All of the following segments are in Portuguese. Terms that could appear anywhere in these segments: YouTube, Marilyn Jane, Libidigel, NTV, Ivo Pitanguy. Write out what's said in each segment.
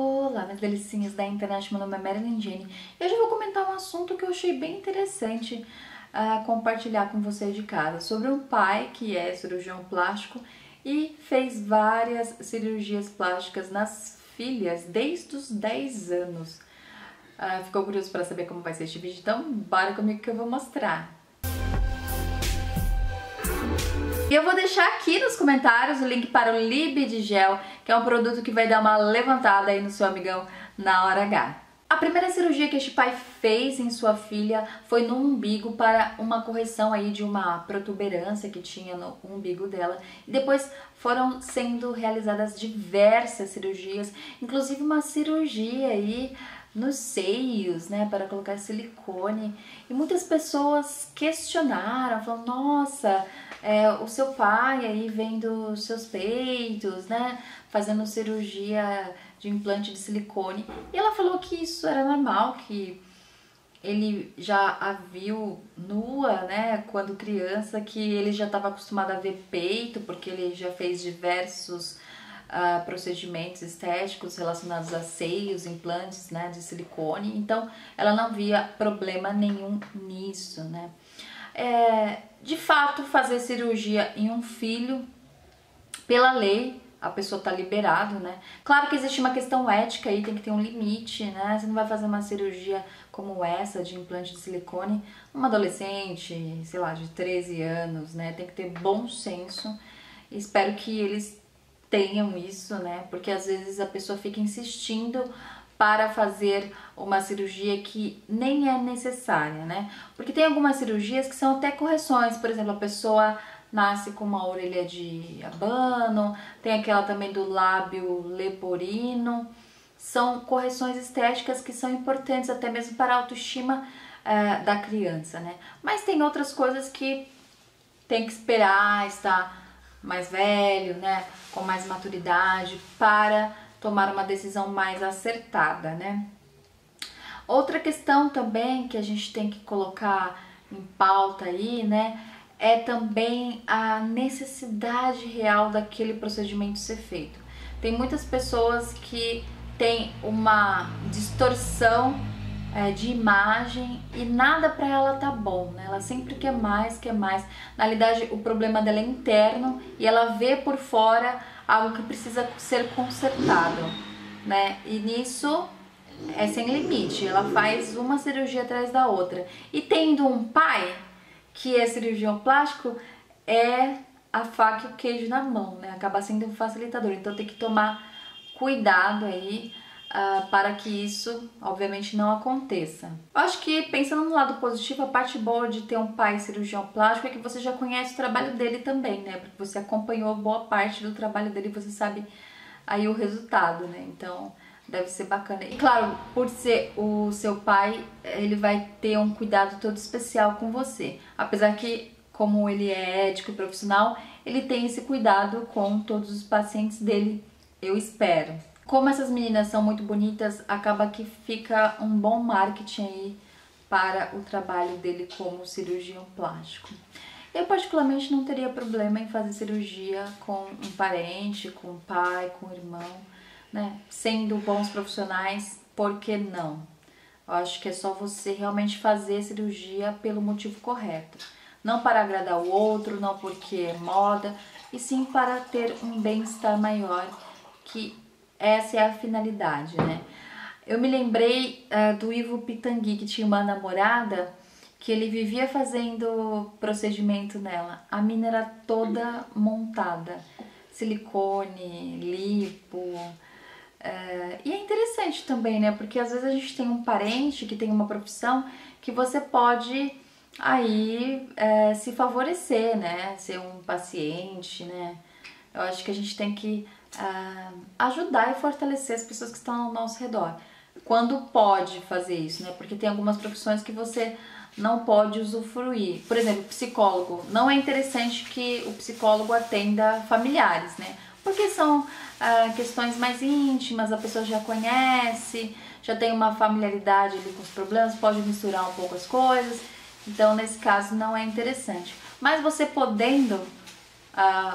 Olá, minhas delicinhas da internet, meu nome é Marilyn Jane e hoje eu vou comentar um assunto que eu achei bem interessante compartilhar com vocês de casa, sobre um pai que é cirurgião plástico e fez várias cirurgias plásticas nas filhas desde os 10 anos. Ficou curioso para saber como vai ser este vídeo? Então bora comigo que eu vou mostrar. E eu vou deixar aqui nos comentários o link para o Libidigel, que é um produto que vai dar uma levantada aí no seu amigão na hora H. A primeira cirurgia que este pai fez em sua filha foi no umbigo para uma correção aí de uma protuberância que tinha no umbigo dela. E depois foram sendo realizadas diversas cirurgias, inclusive uma cirurgia aí nos seios, né, para colocar silicone. E muitas pessoas questionaram, falando, nossa, o seu pai aí vendo seus peitos, né, fazendo cirurgia de implante de silicone. E ela falou que isso era normal, que ele já a viu nua, né, quando criança, que ele já estava acostumado a ver peito, porque ele já fez diversos procedimentos estéticos relacionados a seios, implantes, né, de silicone. Então, ela não via problema nenhum nisso, né. De fato, fazer cirurgia em um filho, pela lei, a pessoa tá liberado, né? Claro que existe uma questão ética aí, tem que ter um limite, né? Você não vai fazer uma cirurgia como essa de implante de silicone numa adolescente, sei lá, de 13 anos, né? Tem que ter bom senso. Espero que eles tenham isso, né? Porque às vezes a pessoa fica insistindo para fazer uma cirurgia que nem é necessária, né? Porque tem algumas cirurgias que são até correções, por exemplo, a pessoa nasce com uma orelha de abano, tem aquela também do lábio leporino. São correções estéticas que são importantes até mesmo para a autoestima da criança, né? Mas tem outras coisas que tem que esperar estar mais velho, né? Com mais maturidade para tomar uma decisão mais acertada, né? Outra questão também que a gente tem que colocar em pauta aí, né? É também a necessidade real daquele procedimento ser feito. Tem muitas pessoas que têm uma distorção de imagem e nada para ela tá bom, né? Ela sempre quer mais. Na realidade, o problema dela é interno e ela vê por fora algo que precisa ser consertado, né? E nisso é sem limite. Ela faz uma cirurgia atrás da outra. E tendo um pai que é cirurgião plástico, é a faca e o queijo na mão, né? Acaba sendo um facilitador. Então tem que tomar cuidado aí para que isso, obviamente, não aconteça. Eu acho que, pensando no lado positivo, a parte boa de ter um pai cirurgião plástico é que você já conhece o trabalho dele também, né? Porque você acompanhou boa parte do trabalho dele, você sabe aí o resultado, né? Então deve ser bacana. E claro, por ser o seu pai, ele vai ter um cuidado todo especial com você. Apesar que, como ele é ético e profissional, ele tem esse cuidado com todos os pacientes dele, eu espero. Como essas meninas são muito bonitas, acaba que fica um bom marketing aí para o trabalho dele como cirurgião plástico. Eu particularmente não teria problema em fazer cirurgia com um parente, com um pai, com um irmão, né? Sendo bons profissionais, por que não? Eu acho que é só você realmente fazer cirurgia pelo motivo correto. Não para agradar o outro, não porque é moda, e sim para ter um bem-estar maior, que essa é a finalidade, né? Eu me lembrei do Ivo Pitanguy, que tinha uma namorada que ele vivia fazendo procedimento nela. A mina era toda montada, silicone, lipo. E é interessante também, né? Porque às vezes a gente tem um parente que tem uma profissão que você pode aí se favorecer, né? Ser um paciente, né? Eu acho que a gente tem que ajudar e fortalecer as pessoas que estão ao nosso redor. Quando pode fazer isso, né? Porque tem algumas profissões que você não pode usufruir. Por exemplo, psicólogo. Não é interessante que o psicólogo atenda familiares, né? Porque são questões mais íntimas, a pessoa já conhece, já tem uma familiaridade ali com os problemas, pode misturar um pouco as coisas. Então, nesse caso, não é interessante. Mas você podendo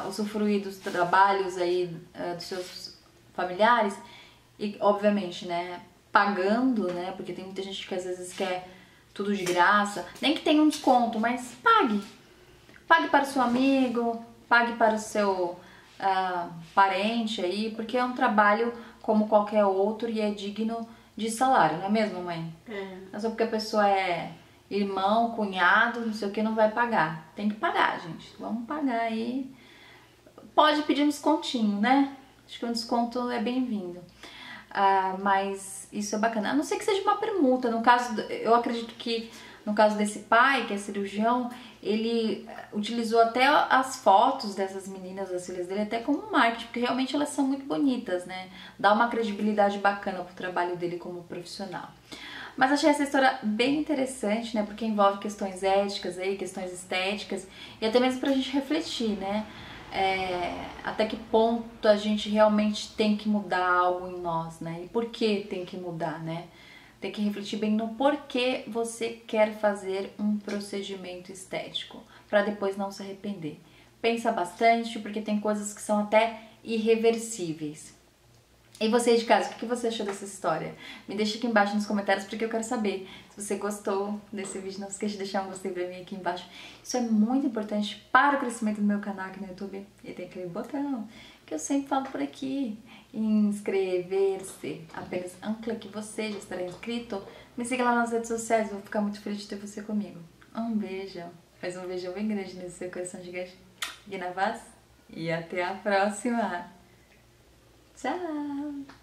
usufruir dos trabalhos aí dos seus familiares, e obviamente, né, pagando, né, porque tem muita gente que às vezes quer tudo de graça, nem que tenha um desconto, mas pague. Pague para o seu amigo, pague para o seu parente aí, porque é um trabalho como qualquer outro e é digno de salário, não é mesmo, mãe? É. Só porque a pessoa é irmão, cunhado, não sei o que, não vai pagar. Tem que pagar, gente. Vamos pagar aí. Pode pedir um descontinho, né? Acho que um desconto é bem-vindo. Mas isso é bacana. A não ser que seja uma permuta. No caso, eu acredito que no caso desse pai, que é cirurgião, ele utilizou até as fotos dessas meninas, das filhas dele, até como marketing, porque realmente elas são muito bonitas, né? Dá uma credibilidade bacana pro trabalho dele como profissional. Mas achei essa história bem interessante, né? Porque envolve questões éticas aí, questões estéticas, e até mesmo pra gente refletir, né? Até que ponto a gente realmente tem que mudar algo em nós, né? E por que tem que mudar, né? Tem que refletir bem no porquê você quer fazer um procedimento estético, pra depois não se arrepender. Pensa bastante, porque tem coisas que são até irreversíveis. E você de casa, o que você achou dessa história? Me deixa aqui embaixo nos comentários, porque eu quero saber. Se você gostou desse vídeo, não esqueça de deixar um gostei pra mim aqui embaixo. Isso é muito importante para o crescimento do meu canal aqui no YouTube. E tem aquele botão que eu sempre falo por aqui. Inscrever-se. Apenas um clique, você já estará inscrito. Me siga lá nas redes sociais, vou ficar muito feliz de ter você comigo. Um beijo. Faz um beijão bem grande nesse seu coração gigante. Guinavaz. E até a próxima. Tchau!